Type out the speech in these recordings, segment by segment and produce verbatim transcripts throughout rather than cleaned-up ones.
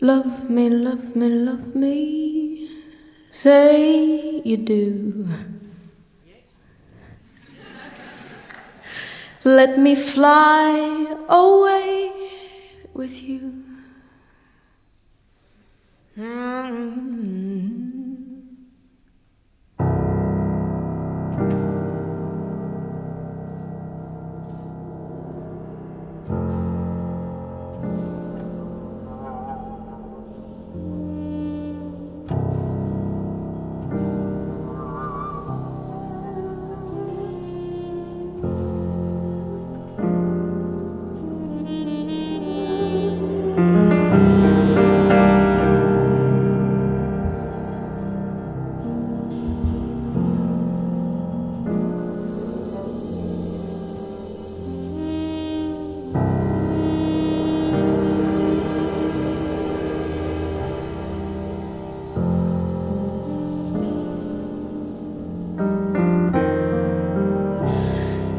Love me, love me, love me, say you do. Yes. Let me fly away with you. Mm-hmm.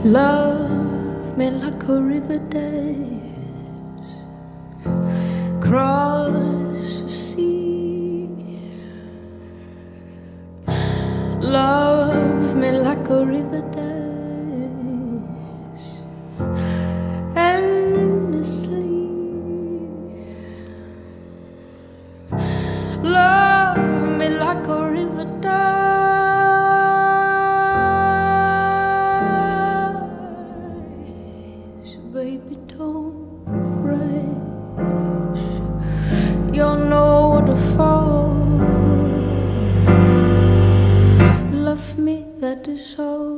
Love me like a river does, cross the sea. Love me like a river does, endlessly. Love me like a river does. Baby, don't rush, you'll know what to fall. Love me, that is all.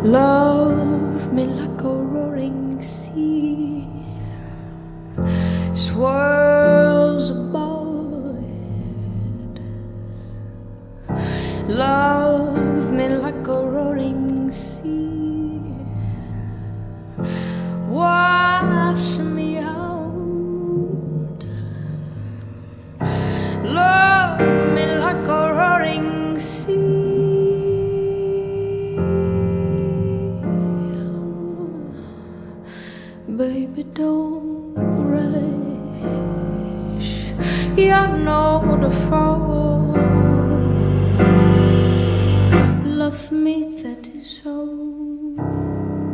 Love me like a roaring sea, swirls aboard. Love me like a roaring sea, wash me out. Love me like a roaring sea. Baby, don't rush, you know the fall. Love me, that is all.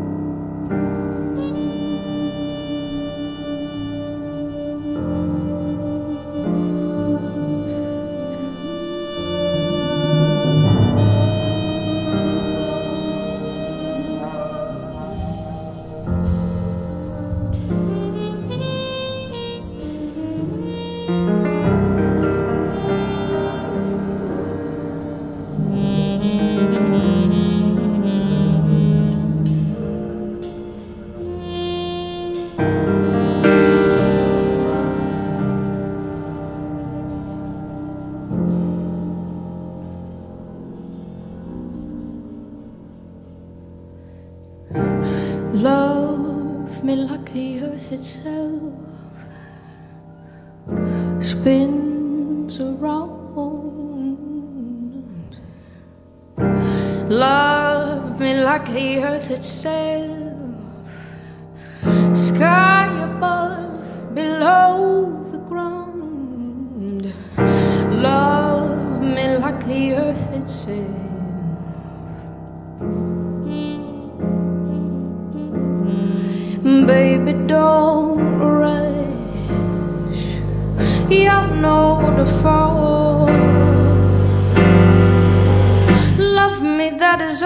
Love me like the earth itself spins around. Love me like the earth itself, sky above, below the ground. Love me like the earth itself. Baby, don't rush, you know the fall. Love me, that is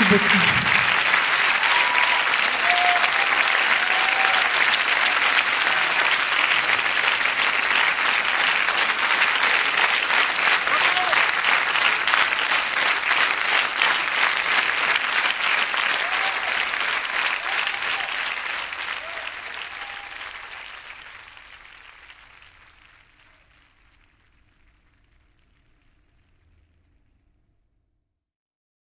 Merci beaucoup.